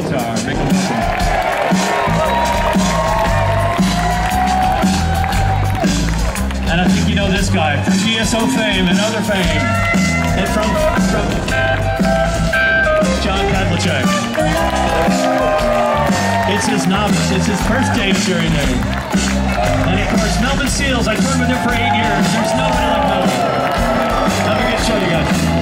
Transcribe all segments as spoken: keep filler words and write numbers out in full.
guitar. Make them listen. And I think you know this guy from G S O fame and other fame, and from, from John Kadlicek. It's his novice. It's his first day during there. And of course, Melvin Seals. I toured with him for eight years. There's nobody like Melvin. Have a good show, you guys.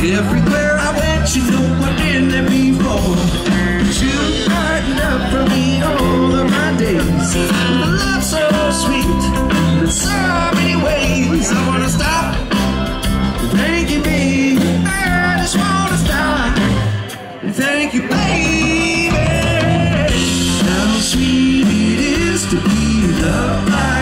Everywhere I went, you know I did that before. You brighten up for me all of my days. The love so sweet, in so many ways. I wanna stop, thank you, baby. I just wanna stop, thank you, baby. How sweet it is to be loved by.